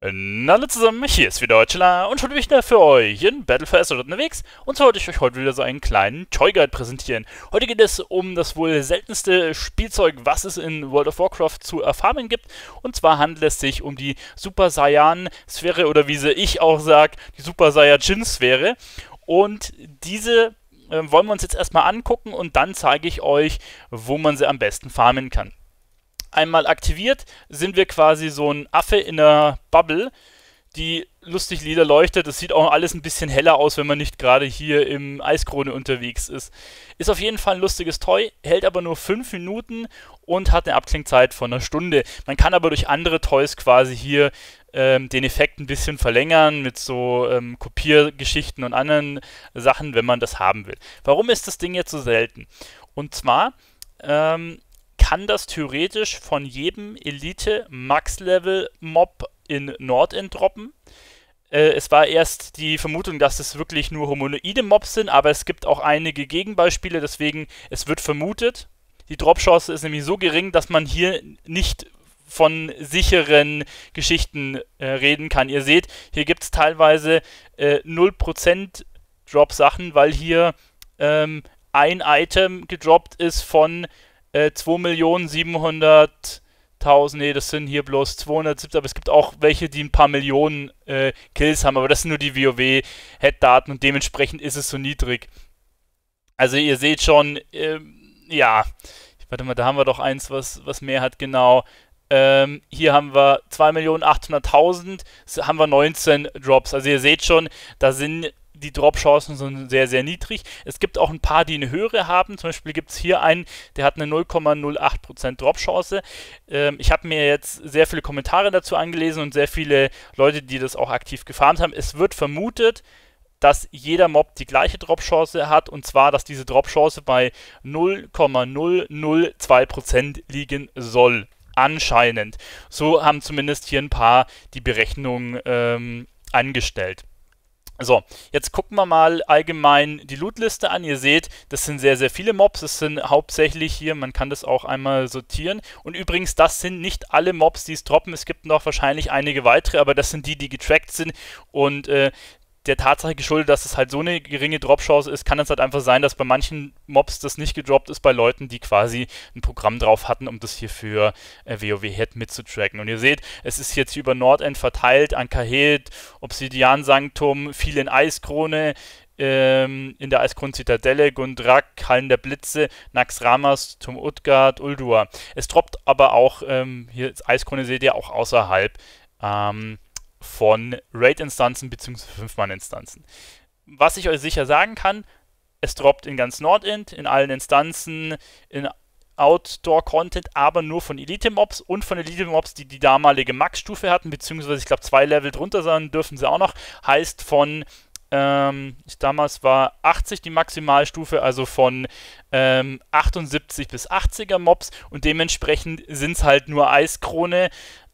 Na, hallo zusammen, hier ist wieder Deutschla und schon wieder für euch in Battle for Azeroth unterwegs. Und zwar wollte ich euch heute wieder so einen kleinen Toy Guide präsentieren. Heute geht es um das wohl seltenste Spielzeug, was es in World of Warcraft zu erfahren gibt. Und zwar handelt es sich um die Super Saiyan-Sphäre oder wie sie ich auch sage, die Super Saiyan-Jin-Sphäre. Und diese wollen wir uns jetzt erstmal angucken und dann zeige ich euch, wo man sie am besten farmen kann. Einmal aktiviert, sind wir quasi so ein Affe in einer Bubble, die lustig lila leuchtet. Das sieht auch alles ein bisschen heller aus, wenn man nicht gerade hier im Eiskrone unterwegs ist. Ist auf jeden Fall ein lustiges Toy, hält aber nur 5 Minuten und hat eine Abklingzeit von einer Stunde. Man kann aber durch andere Toys quasi hier den Effekt ein bisschen verlängern mit so Kopiergeschichten und anderen Sachen, wenn man das haben will. Warum ist das Ding jetzt so selten? Und zwar kann das theoretisch von jedem Elite-Max-Level-Mob in Nordend droppen. Es war erst die Vermutung, dass es wirklich nur homoide Mobs sind, aber es gibt auch einige Gegenbeispiele, deswegen es wird vermutet. Die Drop-Chance ist nämlich so gering, dass man hier nicht von sicheren Geschichten reden kann. Ihr seht, hier gibt es teilweise 0% Drop-Sachen, weil hier ein Item gedroppt ist von 2.700.000, nee, das sind hier bloß 270, aber es gibt auch welche, die ein paar Millionen Kills haben, aber das sind nur die WoW-Head-Daten und dementsprechend ist es so niedrig. Also ihr seht schon, ja, warte mal, da haben wir doch eins, was mehr hat, genau. Hier haben wir 2.800.000, haben wir 19 Drops, also ihr seht schon, da sind die Drop-Chancen sind sehr, sehr niedrig. Es gibt auch ein paar, die eine höhere haben. Zum Beispiel gibt es hier einen, der hat eine 0,08% Drop-Chance. Ich habe mir jetzt sehr viele Kommentare dazu angelesen und sehr viele Leute, die das auch aktiv gefarmt haben. Es wird vermutet, dass jeder Mob die gleiche Drop-Chance hat und zwar, dass diese Drop-Chance bei 0,002% liegen soll. Anscheinend. So haben zumindest hier ein paar die Berechnung angestellt. So, jetzt gucken wir mal allgemein die Lootliste an. Ihr seht, das sind sehr, sehr viele Mobs. Das sind hauptsächlich hier, man kann das auch einmal sortieren. Und übrigens, das sind nicht alle Mobs, die es droppen. Es gibt noch wahrscheinlich einige weitere, aber das sind die, die getrackt sind. Und der Tatsache geschuldet, dass es halt so eine geringe Drop-Chance ist, kann es halt einfach sein, dass bei manchen Mobs das nicht gedroppt ist, bei Leuten, die quasi ein Programm drauf hatten, um das hier für WoW-Head mitzutracken. Und ihr seht, es ist jetzt hier über Nordend verteilt, Ahn'kahet, Obsidian-Sanktum, viel in Eiskrone, in der Eiskrone-Zitadelle, Gundrak, Hallen der Blitze, Naxxramas, Turm Utgard, Ulduar. Es droppt aber auch, hier Eiskrone seht ihr auch außerhalb, von Raid-Instanzen bzw. 5-Mann-Instanzen. Was ich euch sicher sagen kann, es droppt in ganz Nordend, in allen Instanzen, in Outdoor-Content, aber nur von Elite-Mobs und von Elite-Mobs, die die damalige Max-Stufe hatten, beziehungsweise ich glaube 2 Level drunter sein dürfen sie auch noch, heißt von, damals war 80 die Maximalstufe, also von 78 bis 80er Mobs und dementsprechend sind es halt nur Eiskrone,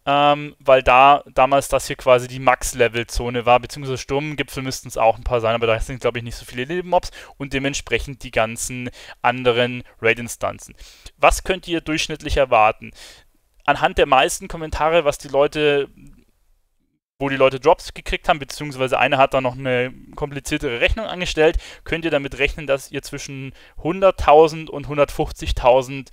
weil da damals das hier quasi die Max-Level-Zone war, beziehungsweise Sturmgipfel müssten es auch ein paar sein, aber da sind glaube ich nicht so viele Elite-Mobs und dementsprechend die ganzen anderen Raid-Instanzen. Was könnt ihr durchschnittlich erwarten? Anhand der meisten Kommentare, was die Leute, wo die Leute Drops gekriegt haben, beziehungsweise einer hat da noch eine kompliziertere Rechnung angestellt, könnt ihr damit rechnen, dass ihr zwischen 100.000 und 150.000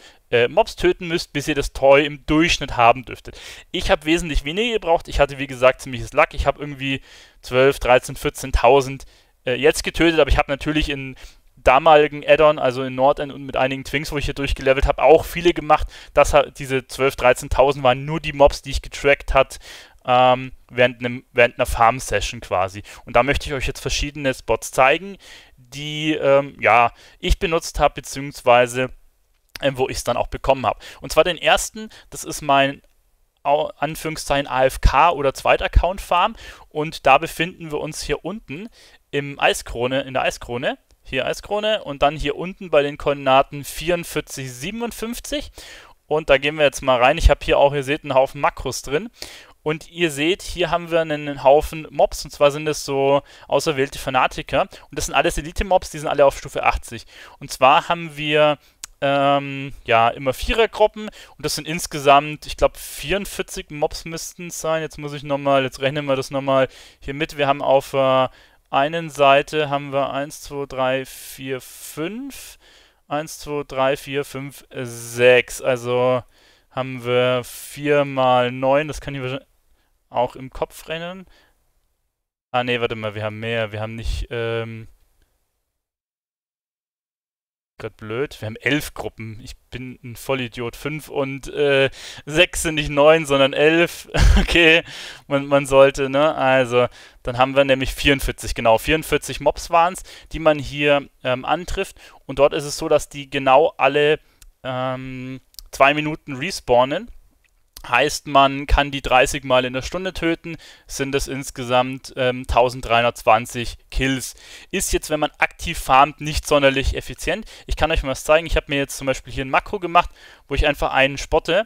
Mobs töten müsst, bis ihr das Toy im Durchschnitt haben dürftet. Ich habe wesentlich weniger gebraucht, ich hatte wie gesagt ziemliches Luck, ich habe irgendwie 12.000, 13.000, 14.000 jetzt getötet, aber ich habe natürlich in damaligen Add-on, also in Nordend und mit einigen Twinks, wo ich hier durchgelevelt habe, auch viele gemacht, dass diese 12.000, 13.000 waren nur die Mobs, die ich getrackt hat, während einer Farm-Session quasi. Und da möchte ich euch jetzt verschiedene Spots zeigen, die ja, ich benutzt habe, beziehungsweise wo ich es dann auch bekommen habe. Und zwar den ersten, das ist mein Anführungszeichen AFK oder Zweit-Account-Farm und da befinden wir uns hier unten im Eiskrone, in der Eiskrone. Hier Eiskrone und dann hier unten bei den Koordinaten 44, 57 und da gehen wir jetzt mal rein. Ich habe hier auch, ihr seht, einen Haufen Makros drin und ihr seht, hier haben wir einen Haufen Mobs und zwar sind das so auserwählte Fanatiker und das sind alles Elite-Mobs, die sind alle auf Stufe 80 und zwar haben wir ja, immer Vierergruppen und das sind insgesamt, ich glaube, 44 Mobs müssten es sein. Jetzt muss ich nochmal, jetzt rechnen wir das nochmal hier mit. Wir haben auf der einen Seite haben wir 1, 2, 3, 4, 5, 1, 2, 3, 4, 5, 6, also haben wir 4 mal 9, das kann ich auch im Kopf rechnen. Ah ne, warte mal, wir haben mehr, wir haben nicht, Gott, blöd, wir haben 11 Gruppen, ich bin ein Vollidiot, 5 und 6 sind nicht 9, sondern 11, okay, man sollte, ne, also, dann haben wir nämlich 44, genau, 44 Mobs waren es, die man hier antrifft und dort ist es so, dass die genau alle 2 Minuten respawnen. Heißt, man kann die 30 Mal in der Stunde töten, sind das insgesamt 1320 Kills. Ist jetzt, wenn man aktiv farmt, nicht sonderlich effizient. Ich kann euch mal was zeigen. Ich habe mir jetzt zum Beispiel hier ein Makro gemacht, wo ich einfach einen spotte.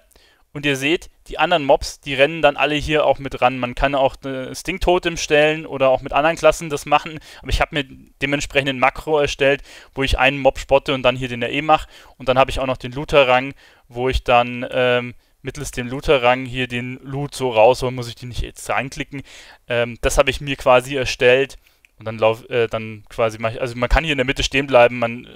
Und ihr seht, die anderen Mobs, die rennen dann alle hier auch mit ran. Man kann auch Sting-Totem stellen oder auch mit anderen Klassen das machen. Aber ich habe mir dementsprechend ein Makro erstellt, wo ich einen Mob spotte und dann hier den AE mache. Und dann habe ich auch noch den Looter-Rang, wo ich dann... mittels dem Looter-Rang hier den Loot so rausholen, muss ich die nicht jetzt anklicken. Das habe ich mir quasi erstellt und dann also man kann hier in der Mitte stehen bleiben, man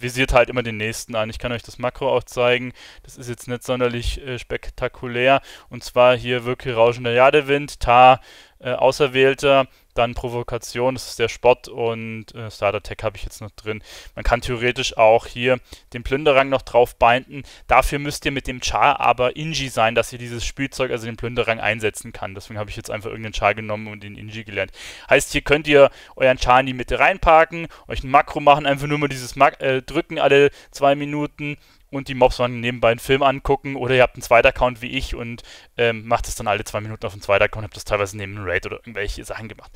visiert halt immer den nächsten an. Ich kann euch das Makro auch zeigen, das ist jetzt nicht sonderlich spektakulär und zwar hier wirklich rauschender Jadewind, Tar, Auserwählter, dann Provokation, das ist der Spott und Starter-Tech habe ich jetzt noch drin. Man kann theoretisch auch hier den Plünderrang noch drauf binden. Dafür müsst ihr mit dem Char aber Inji sein, dass ihr dieses Spielzeug, also den Plünderrang, einsetzen kann. Deswegen habe ich jetzt einfach irgendeinen Char genommen und den Inji gelernt. Heißt, hier könnt ihr euren Char in die Mitte reinparken, euch ein Makro machen, einfach nur mal dieses drücken alle 2 Minuten und die Mobs dann nebenbei einen Film angucken oder ihr habt einen Zweitaccount wie ich und macht es dann alle 2 Minuten auf einen Zweitaccount, habt das teilweise neben einem Raid oder irgendwelche Sachen gemacht.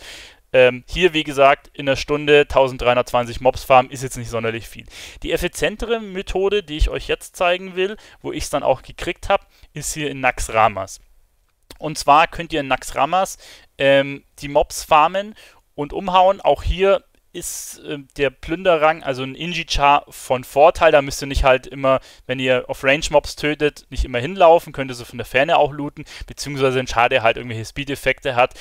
Hier, wie gesagt, in der Stunde 1320 Mobs farmen ist jetzt nicht sonderlich viel. Die effizientere Methode, die ich euch jetzt zeigen will, wo ich es dann auch gekriegt habe, ist hier in Naxxramas. Und zwar könnt ihr in Naxxramas die Mobs farmen und umhauen, auch hier ist der Plünderrang, also ein Inji-Char, von Vorteil. Da müsst ihr nicht halt immer, wenn ihr auf Range-Mobs tötet, nicht immer hinlaufen, könnt ihr so von der Ferne auch looten, beziehungsweise ein Char, der halt irgendwelche Speed-Effekte hat,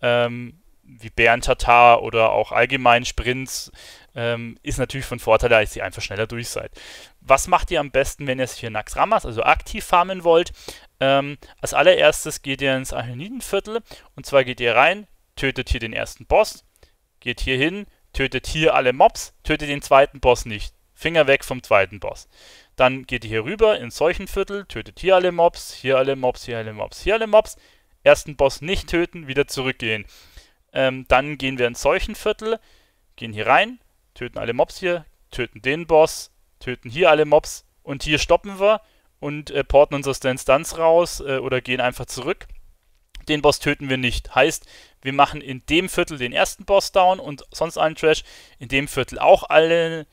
wie Bären-Tatar oder auch allgemein Sprints, ist natürlich von Vorteil, da ihr einfach schneller durch seid. Was macht ihr am besten, wenn ihr es hier Naxxramas, also aktiv farmen wollt? Als allererstes geht ihr ins Armin-Viertel und zwar geht ihr rein, tötet hier den ersten Boss, geht hier hin, tötet hier alle Mobs, tötet den zweiten Boss nicht. Finger weg vom zweiten Boss. Dann geht ihr hier rüber ins Seuchenviertel, tötet hier alle Mobs, hier alle Mobs, hier alle Mobs, hier alle Mobs. Ersten Boss nicht töten, wieder zurückgehen. Dann gehen wir ins Seuchenviertel, gehen hier rein, töten alle Mobs hier, töten den Boss, töten hier alle Mobs und hier stoppen wir und porten uns aus der Instanz raus oder gehen einfach zurück. Den Boss töten wir nicht. Heißt, wir machen in dem Viertel den ersten Boss down und sonst allen Trash, in dem Viertel auch alle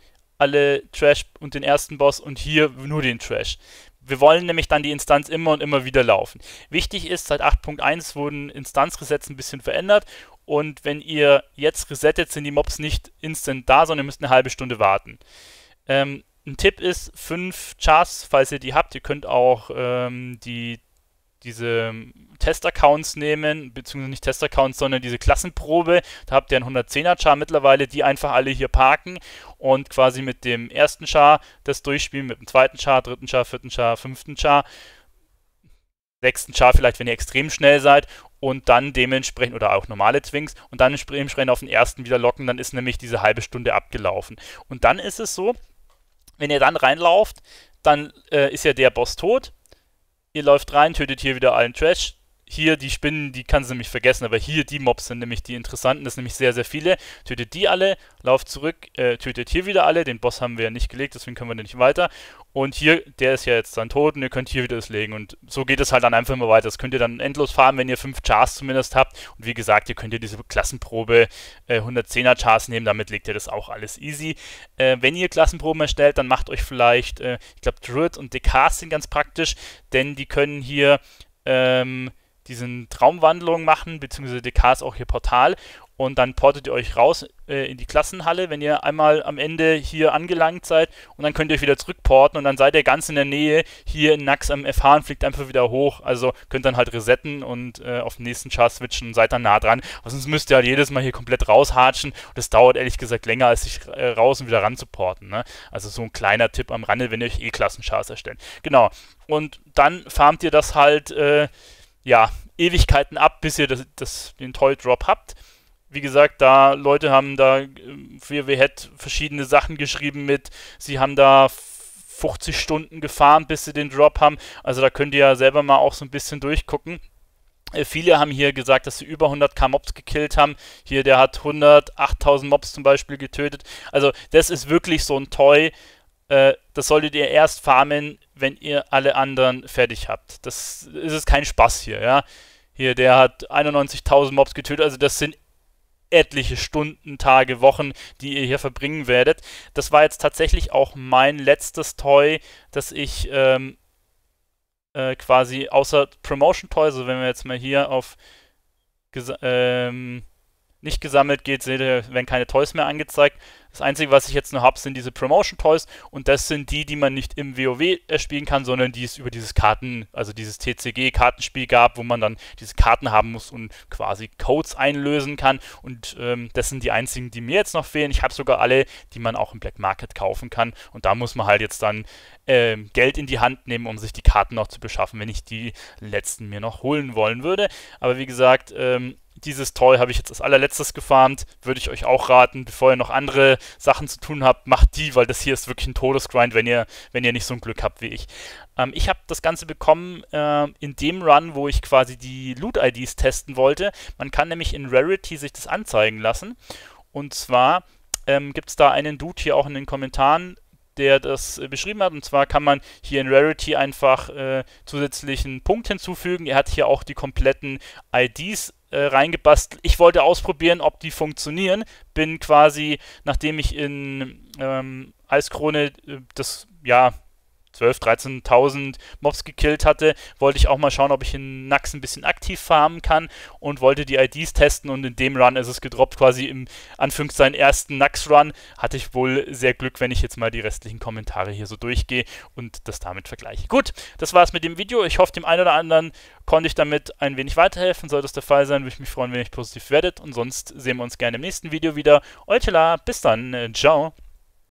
Trash und den ersten Boss und hier nur den Trash. Wir wollen nämlich dann die Instanz immer und immer wieder laufen. Wichtig ist, seit 8.1 wurden Instanzresets ein bisschen verändert und wenn ihr jetzt resettet, sind die Mobs nicht instant da, sondern ihr müsst eine halbe Stunde warten. Ein Tipp ist, 5 Chars, falls ihr die habt, ihr könnt auch diese Test-Accounts nehmen, beziehungsweise nicht Test-Accounts, sondern diese Klassenprobe. Da habt ihr einen 110er-Char mittlerweile, die einfach alle hier parken und quasi mit dem ersten Char das durchspielen, mit dem zweiten Char, dritten Char, vierten Char, fünften Char, sechsten Char vielleicht, wenn ihr extrem schnell seid und dann dementsprechend, oder auch normale Twinks, und dann dementsprechend auf den ersten wieder locken, dann ist nämlich diese halbe Stunde abgelaufen. Und dann ist es so, wenn ihr dann reinlauft, dann ist ja der Boss tot. Ihr läuft rein, tötet hier wieder allen Trash. Hier die Spinnen, die kannst du nämlich vergessen, aber hier die Mobs sind nämlich die interessanten, das sind nämlich sehr, sehr viele. Tötet die alle, lauft zurück, tötet hier wieder alle. Den Boss haben wir ja nicht gelegt, deswegen können wir den nicht weiter. Und hier, der ist ja jetzt dann tot und ihr könnt hier wieder das legen. Und so geht es halt dann einfach immer weiter. Das könnt ihr dann endlos farmen, wenn ihr 5 Chars zumindest habt. Und wie gesagt, ihr könnt hier diese Klassenprobe 110er Chars nehmen, damit legt ihr das auch alles easy. Wenn ihr Klassenproben erstellt, dann macht euch vielleicht, ich glaube, Druids und DKs sind ganz praktisch, denn die können hier diesen Traumwandlung machen, beziehungsweise DKs auch hier Portal und dann portet ihr euch raus in die Klassenhalle, wenn ihr einmal am Ende hier angelangt seid, und dann könnt ihr euch wieder zurückporten und dann seid ihr ganz in der Nähe hier in Naxx am FH und fliegt einfach wieder hoch, also könnt dann halt resetten und auf den nächsten Char switchen und seid dann nah dran, aber sonst müsst ihr halt jedes Mal hier komplett raushatschen und das dauert ehrlich gesagt länger, als sich raus und wieder ranzuporten, ne? Also so ein kleiner Tipp am Rande, wenn ihr euch Klassenchars erstellt. Genau, und dann farmt ihr das halt, ja, Ewigkeiten ab, bis ihr den Toy-Drop habt. Wie gesagt, da Leute haben da für WoW-Head verschiedene Sachen geschrieben mit, sie haben da 50 Stunden gefarmt, bis sie den Drop haben. Also da könnt ihr ja selber mal auch so ein bisschen durchgucken. Viele haben hier gesagt, dass sie über 100.000 Mobs gekillt haben. Hier, der hat 108.000 Mobs zum Beispiel getötet. Also das ist wirklich so ein Toy. Das solltet ihr erst farmen, wenn ihr alle anderen fertig habt. Das ist kein Spaß hier, ja. Hier, der hat 91.000 Mobs getötet. Also das sind etliche Stunden, Tage, Wochen, die ihr hier verbringen werdet. Das war jetzt tatsächlich auch mein letztes Toy, das ich quasi außer Promotion Toy, also wenn wir jetzt mal hier auf nicht gesammelt geht, seht ihr, werden keine Toys mehr angezeigt. Das einzige, was ich jetzt noch habe, sind diese Promotion Toys, und das sind die, die man nicht im WoW spielen kann, sondern die es über dieses Karten, also dieses TCG-Kartenspiel gab, wo man dann diese Karten haben muss und quasi Codes einlösen kann, und das sind die einzigen, die mir jetzt noch fehlen. Ich habe sogar alle, die man auch im Black Market kaufen kann, und da muss man halt jetzt dann Geld in die Hand nehmen, um sich die Karten noch zu beschaffen, wenn ich die letzten mir noch holen wollen würde. Aber wie gesagt, dieses Toy habe ich jetzt als allerletztes gefarmt, würde ich euch auch raten, bevor ihr noch andere Sachen zu tun habt, macht die, weil das hier ist wirklich ein Todesgrind, wenn ihr nicht so ein Glück habt wie ich. Ich habe das Ganze bekommen in dem Run, wo ich quasi die Loot-IDs testen wollte. Man kann nämlich in Rarity sich das anzeigen lassen, und zwar gibt es da einen Dude hier auch in den Kommentaren, der das beschrieben hat, und zwar kann man hier in Rarity einfach zusätzlichen Punkt hinzufügen. Er hat hier auch die kompletten IDs reingebastelt. Ich wollte ausprobieren, ob die funktionieren. Bin quasi, nachdem ich in Eiskrone das, ja, 12.000, 13.000 Mobs gekillt hatte, wollte ich auch mal schauen, ob ich in Naxx ein bisschen aktiv farmen kann, und wollte die IDs testen, und in dem Run ist es gedroppt, quasi im Anführungszeichen ersten Naxx-Run. Hatte ich wohl sehr Glück, wenn ich jetzt mal die restlichen Kommentare hier so durchgehe und das damit vergleiche. Gut, das war's mit dem Video. Ich hoffe, dem einen oder anderen konnte ich damit ein wenig weiterhelfen. Sollte es der Fall sein, würde ich mich freuen, wenn ihr positiv werdet, und sonst sehen wir uns gerne im nächsten Video wieder. Euer Tela, bis dann, ciao!